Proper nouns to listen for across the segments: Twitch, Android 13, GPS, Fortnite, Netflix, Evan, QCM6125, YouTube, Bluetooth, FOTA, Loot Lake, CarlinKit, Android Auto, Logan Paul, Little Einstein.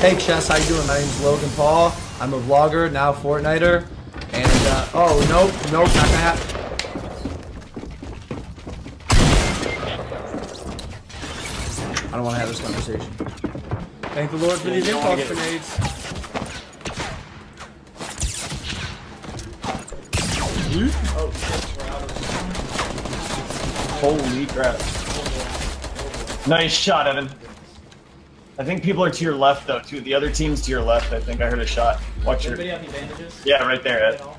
Hey Chess, how you doing? My name's Logan Paul. I'm a vlogger, now Fortniter. And, oh, nope, not gonna happen. I don't want to have this conversation. Thank the Lord for these impulse grenades. Oh, holy crap. Nice shot, Evan. I think people are to your left, though, too. The other team's to your left, I think. I heard a shot. Watch your... Anybody have any bandages? Yeah, right there, Ed. No!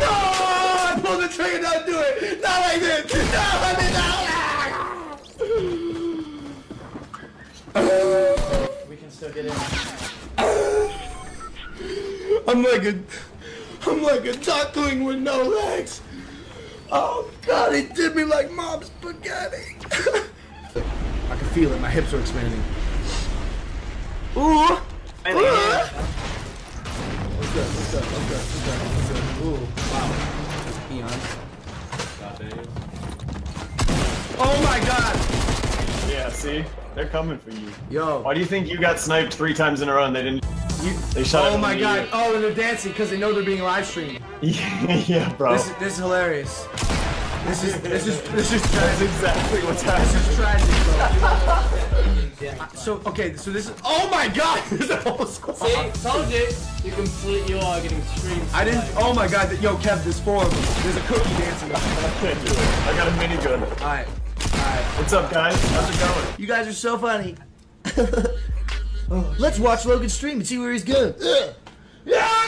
I pulled the trigger, don't do it! Not like this! No, I did not! We can still get in. I'm like a duckling with no legs! Oh God, he did me like mom spaghetti. I can feel it. My hips are expanding. Ooh. What's up? Ooh. Wow. Eon. Oh my God. Yeah. See, they're coming for you. Yo. Why do you think you got sniped 3 times in a row and they didn't? They shot. Oh my God. Oh, and they're dancing because they know they're being live streamed. Yeah, bro. This is hilarious. This is tragic. That's exactly what's happening. This is tragic, bro. So this is. Oh my God! This is the whole squad. See, told you. You are getting streamed. I didn't. Oh my God! Yo, Kev, there's 4 of them. There's a cookie dancing. I can't do it. I got a minigun. All right. What's up, guys? How's it going? You guys are so funny. Let's watch Logan stream and see where he's good. Yeah!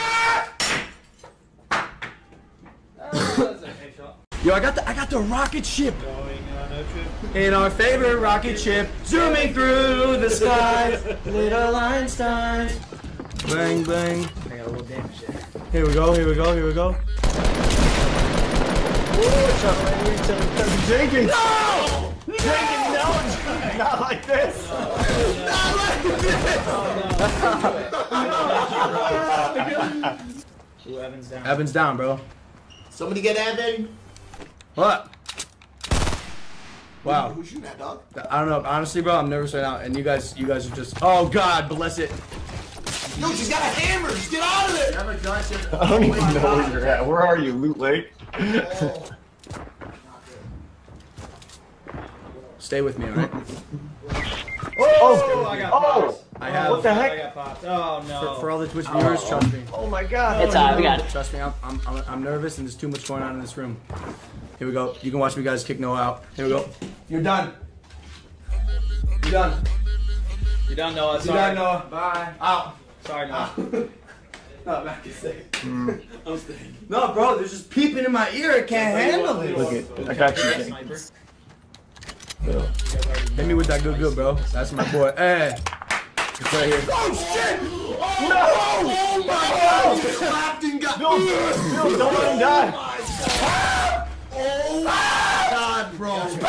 Yo, I got the rocket ship. In our favorite rocket ship, zooming through the skies, Little Einstein. Bang bang. I got a little damage shit. Here we go. Jenkins! No! Jenkins, no! Not like this! Not like this! Oh, no. Evan's down, bro. Somebody get Evan! What? Wow. Who's shooting that dog? I don't know. Honestly, bro, I'm nervous right now. And you guys are just... Oh, God, bless it. Yo, she's got a hammer! Just get out of there! I don't even know where you're at. Where are you, Loot Lake? Oh. Stay with me, alright? Oh! I got popped. What the heck? I got popped. Oh, no. For all the Twitch viewers, trust me. Oh, my God. It's alright, we got it. Trust me, I'm nervous and there's too much going on in this room. Here we go. You can watch me guys kick Noah out. Here we go. You're done, Noah. Sorry. You're done, Noah. Bye. Out. Sorry, Noah. No, I'm not gonna say it. I'm staying. No, bro, they're just peeping in my ear. I can't handle it. Look it. I got you. Yo. Hit me with that good, bro. That's my boy. Hey. It's right here. Oh, shit! Oh, no! Oh, my God! He slapped and got... No, don't let him die. Oh, my God, bro. I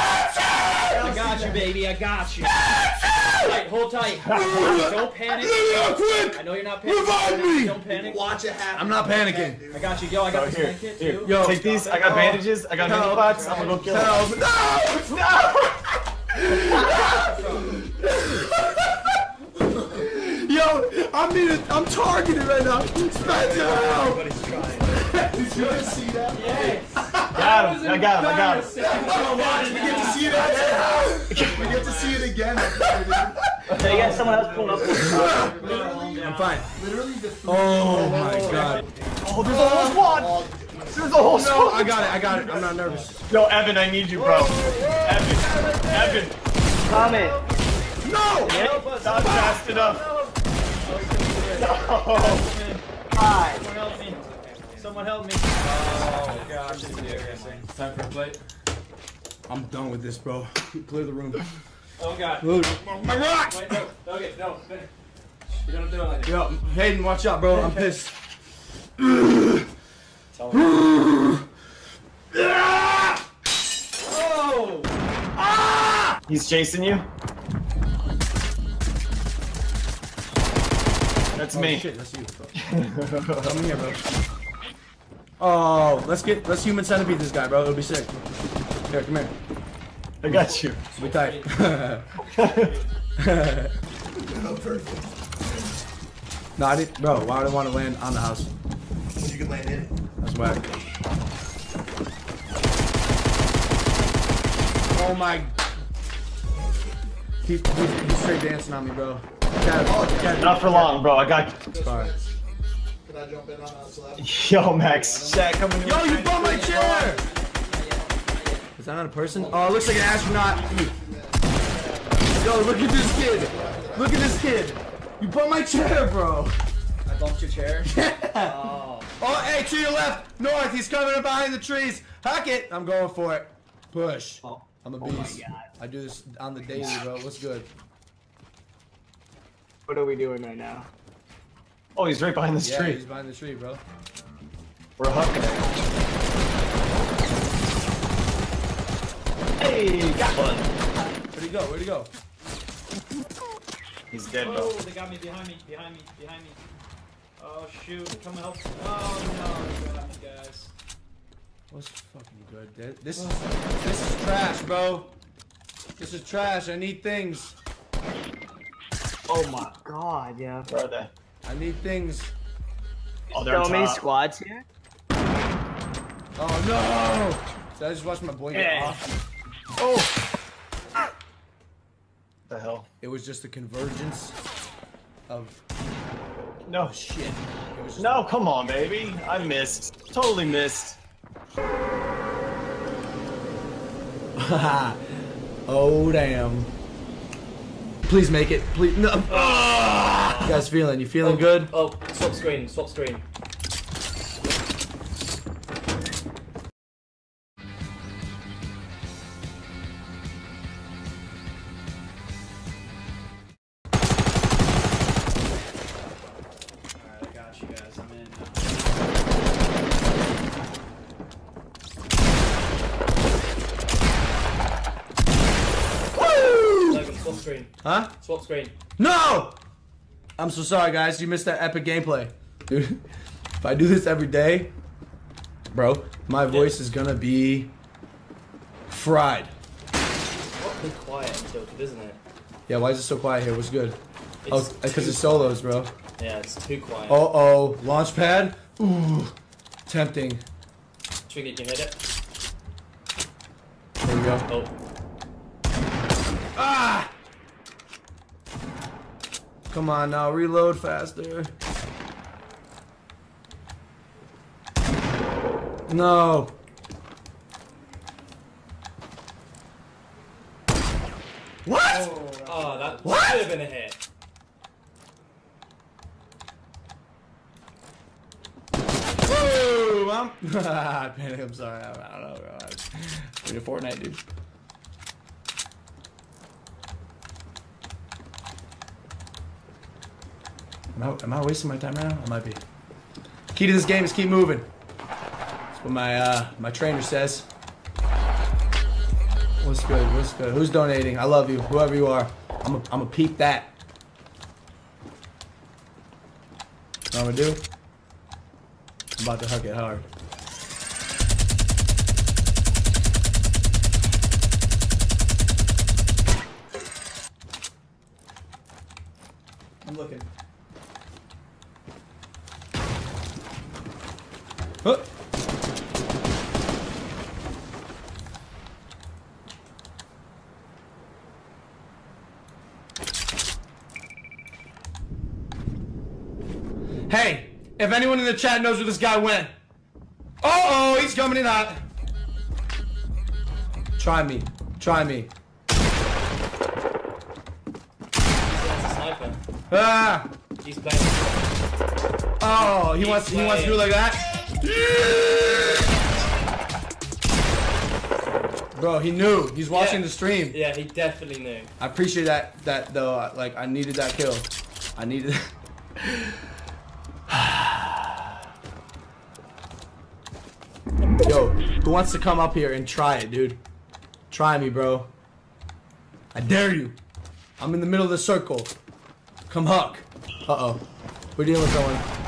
got you, baby. I got you. Hold tight. Don't panic. I know you're not panicking. Revive me. Don't panic. Watch it happen. I'm not panicking. I got you. Yo, I got this blanket too. Yo, take these. I got bandages. I got mini bots. I'm gonna go kill him. No! Yo, I'm targeted right now. Spencer, help! Everybody's trying. Did you guys see that? Yes. I got him. We get to see it again. Hey, you got someone else pulling up. I'm fine. Literally the food. Oh my God. Oh, there's a whole squad. No, I got it. I'm not nervous. Yo, Evan, I need you, bro. Evan. Comment. No! Not fast enough. No. Hi. Someone help me. Oh, God. This is embarrassing. Time for a plate. I'm done with this, bro. Clear the room. Oh, God. My rock! Wait, no. Okay, no. You're gonna do it like that. Yo, Hayden, watch out, bro. I'm pissed. Tell him. Oh! Ah! He's chasing you? That's me. Shit, that's you. Come here, bro. Oh, let's human centipede this guy, bro. It'll be sick. Here, come here. I got you. We tied. Oh, perfect. No, I didn't. Bro, why would I want to land on the house? You can land in it. That's whack. Oh my. He's straight dancing on me, bro. Not for long, bro. I got you. Sorry. Can I jump in on that slab? Yo, Max. Shaq, come in. Yo, you bumped my chair! Is that not a person? Oh, it looks like an astronaut. Yo, look at this kid. Look at this kid. You bumped my chair, bro. I bumped your chair? Yeah. Oh. Oh, hey, to your left. North. He's coming up behind the trees. Huck it. I'm going for it. Push. Oh. I'm a beast. Oh, I do this on the daily, bro. What's good? What are we doing right now? Oh, he's right behind this tree. He's behind the tree, bro. We're hucking it. Hey, got one. Where'd he go? Where'd he go? He's dead, bro. Oh, they got me behind me, behind me, behind me. Oh, shoot. Come help. Oh, no. They got me, guys. What's fucking good? This is trash, bro. This is trash. I need things. Oh my god, yeah. Where are they? I need things. Oh, there's so many squads here. Oh no! So I just watched my boy get off. Oh! What the hell? It was just a convergence of. No shit. No, come on, baby. I missed. Totally missed. Oh damn. Please make it. Please no. You guys feeling? You feeling good? Oh, swap screen, swap screen. Huh? Swap screen. No! I'm so sorry, guys. You missed that epic gameplay. Dude, if I do this every day, bro, my voice is gonna be fried. What is quiet, isn't it? Yeah, why is it so quiet here? What's good? It's oh, because it's solos, bro. Yeah, it's too quiet. Uh-oh. Launch pad? Ooh. Tempting. Trigger, can you hit it? There we go. Oh. Ah! Come on now, reload faster. No. What? Oh, that should have been a hit. Woo! I panicked. I'm sorry. I don't know, bro. I'm into Fortnite, dude. Am I wasting my time right now? I might be. Key to this game is keep moving. That's what my my trainer says. What's good? What's good? Who's donating? I love you, whoever you are. I'm a peep that. What I'm gonna do? I'm about to hug it hard. I'm looking. Huh. Hey, if anyone in the chat knows where this guy went. Uh-oh, he's coming in hot. Try me. Try me. That's a sniper. Ah. He's playing. Oh, he wants to do it like that? Bro, he knew. He's watching the stream. Yeah, he definitely knew. I appreciate that though. Like, I needed that kill. I needed that. Yo, who wants to come up here and try it, dude? Try me, bro. I dare you. I'm in the middle of the circle. Come huck. Uh-oh. We're dealing with someone.